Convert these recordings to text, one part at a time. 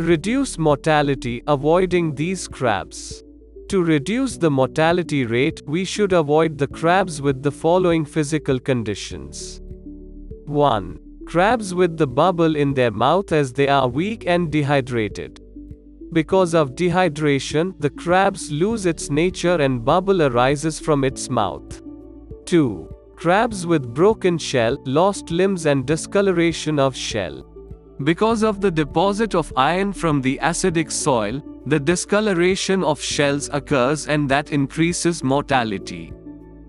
Reduce mortality, avoiding these crabs. To reduce the mortality rate, we should avoid the crabs with the following physical conditions. 1. Crabs with the bubble in their mouth, as they are weak and dehydrated. Because of dehydration, the crabs lose its nature and bubble arises from its mouth. 2. Crabs with broken shell, lost limbs and discoloration of shell. Because of the deposit of iron from the acidic soil, the discoloration of shells occurs and that increases mortality.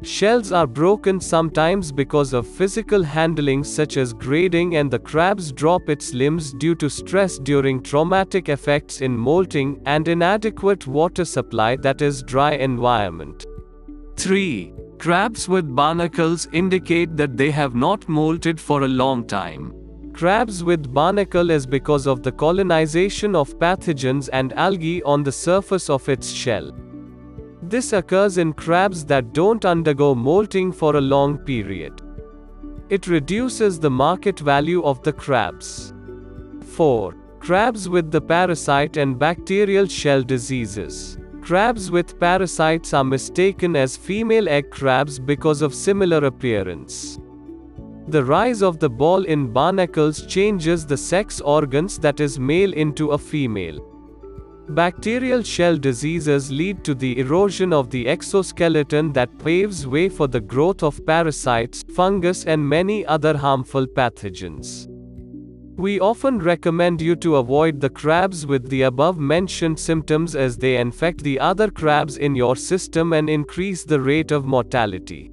Shells are broken sometimes because of physical handling such as grading, and the crabs drop its limbs due to stress during traumatic effects in molting and inadequate water supply, that is dry environment. 3. Crabs with barnacles indicate that they have not molted for a long time. Crabs with barnacle is because of the colonization of pathogens and algae on the surface of its shell. This occurs in crabs that don't undergo molting for a long period. It reduces the market value of the crabs. 4. Crabs with the parasite and bacterial shell diseases. Crabs with parasites are mistaken as female egg crabs because of similar appearance. The rise of the ball in barnacles changes the sex organs, that is male into a female. Bacterial shell diseases lead to the erosion of the exoskeleton that paves way for the growth of parasites, fungus and many other harmful pathogens. We often recommend you to avoid the crabs with the above mentioned symptoms as they infect the other crabs in your system and increase the rate of mortality.